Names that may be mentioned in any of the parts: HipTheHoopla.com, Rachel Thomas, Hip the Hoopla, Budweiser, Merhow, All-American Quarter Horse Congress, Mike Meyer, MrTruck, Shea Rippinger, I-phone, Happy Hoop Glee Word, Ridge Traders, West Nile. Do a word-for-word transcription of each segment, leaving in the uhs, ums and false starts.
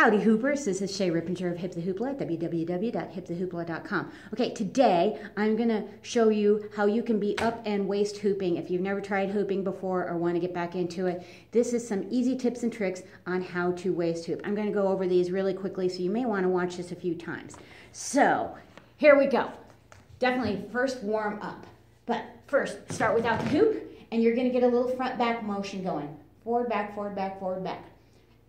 Howdy Hoopers, this is Shea Rippinger of Hip the Hoopla at w w w dot hip the hoopla dot com. Okay, today I'm going to show you how you can be up and waist hooping if you've never tried hooping before or want to get back into it. This is some easy tips and tricks on how to waist hoop. I'm going to go over these really quickly, so you may want to watch this a few times. So, here we go. Definitely first warm up. But first, start without the hoop, and you're going to get a little front back motion going. Forward, back, forward, back, forward, back.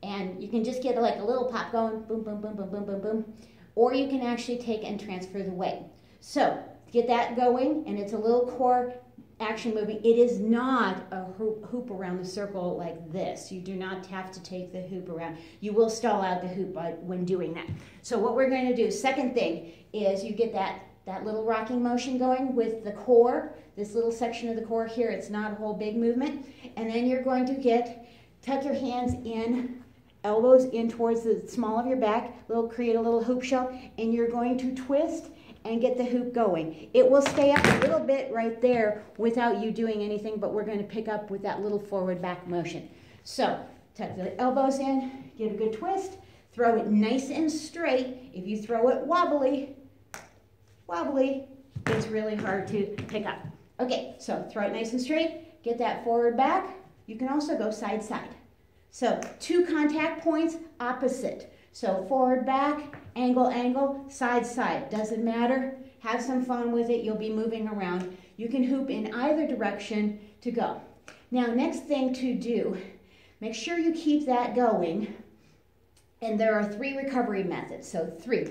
And you can just get like a little pop going, boom, boom, boom, boom, boom, boom, boom. Or you can actually take and transfer the weight. So get that going, and it's a little core action moving. It is not a hoop around the circle like this. You do not have to take the hoop around. You will stall out the hoop by, when doing that. So what we're going to do, second thing, is you get that, that little rocking motion going with the core, this little section of the core here. It's not a whole big movement. And then you're going to get, tuck your hands in, elbows in towards the small of your back, little, create a little hoop shell, and you're going to twist and get the hoop going. It will stay up a little bit right there without you doing anything, but we're going to pick up with that little forward back motion. So tuck the elbows in, give a good twist, throw it nice and straight. If you throw it wobbly, wobbly, it's really hard to pick up. Okay, so throw it nice and straight, get that forward back. You can also go side side. So two contact points opposite. So forward, back, angle, angle, side, side. Doesn't matter. Have some fun with it. You'll be moving around. You can hoop in either direction to go. Now, next thing to do, make sure you keep that going. And there are three recovery methods. So three.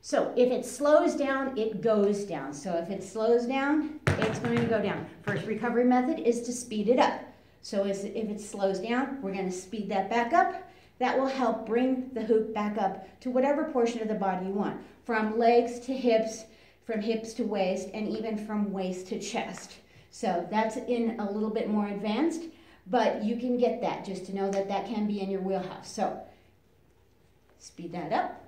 So if it slows down, it goes down. So if it slows down, it's going to go down. First recovery method is to speed it up. So as, if it slows down, we're going to speed that back up. That will help bring the hoop back up to whatever portion of the body you want, from legs to hips, from hips to waist, and even from waist to chest. So that's in a little bit more advanced, but you can get that just to know that that can be in your wheelhouse. So speed that up.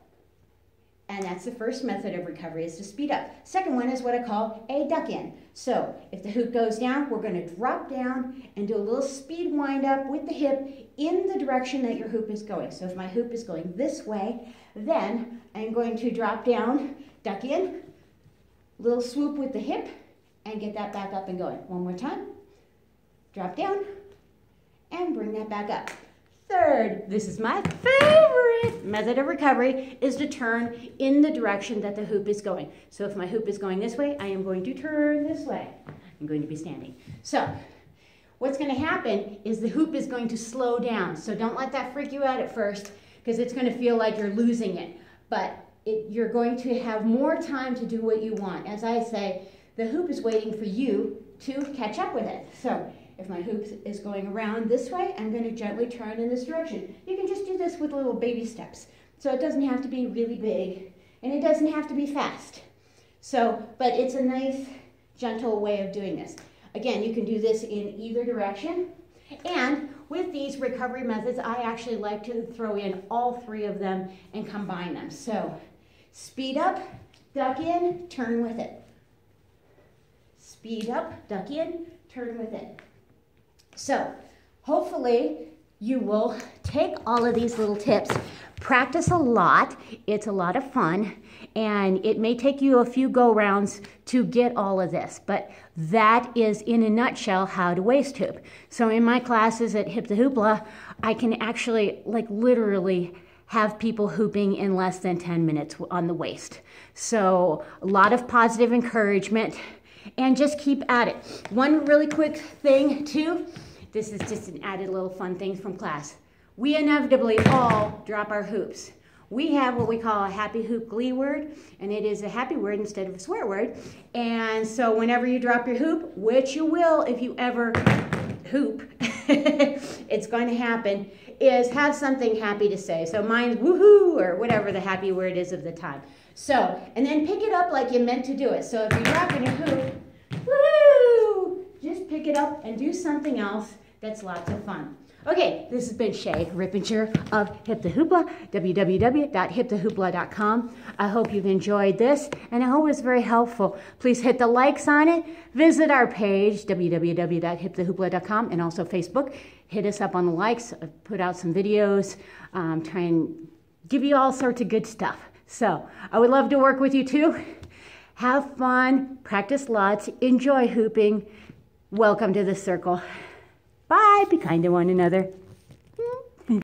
And that's the first method of recovery, is to speed up. Second one is what I call a duck in. So if the hoop goes down, we're going to drop down and do a little speed wind up with the hip in the direction that your hoop is going. So if my hoop is going this way, then I'm going to drop down, duck in, little swoop with the hip, and get that back up and going. One more time. Drop down and bring that back up. Third, this is my favorite method of recovery, is to turn in the direction that the hoop is going. So if my hoop is going this way, I am going to turn this way. I'm going to be standing. So what's going to happen is the hoop is going to slow down. So don't let that freak you out at first, because it's going to feel like you're losing it. But it, you're going to have more time to do what you want. As I say, the hoop is waiting for you to catch up with it. So if my hoop is going around this way, I'm going to gently turn in this direction. You can just do this with little baby steps. So it doesn't have to be really big, and it doesn't have to be fast. So, but it's a nice, gentle way of doing this. Again, you can do this in either direction. And with these recovery methods, I actually like to throw in all three of them and combine them. So speed up, duck in, turn with it. Speed up, duck in, turn with it. So hopefully you will take all of these little tips, practice a lot. It's a lot of fun, and it may take you a few go rounds to get all of this, but that is in a nutshell how to waist hoop. So in my classes at Hip the Hoopla, I can actually like literally have people hooping in less than ten minutes on the waist. So a lot of positive encouragement, and just keep at it. One really quick thing too, this is just an added little fun thing from class. We inevitably all drop our hoops. We have what we call a happy hoop glee word, and it is a happy word instead of a swear word. And so whenever you drop your hoop, which you will if you ever hoop, it's going to happen, is have something happy to say. So mine's woohoo, or whatever the happy word is of the time. So, and then pick it up like you meant to do it. So if you're dropping your hoop, woo, just pick it up and do something else that's lots of fun. Okay, this has been Shea Rippinger of Hip the Hoopla, w w w dot hip the hoopla dot com. I hope you've enjoyed this, and I hope it's very helpful. Please hit the likes on it. Visit our page, w w w dot hip the hoopla dot com, and also Facebook. Hit us up on the likes. Put out some videos. Um, try and give you all sorts of good stuff. So I would love to work with you too. Have fun, practice lots, enjoy hooping. Welcome to the circle. Bye, be kind to one another.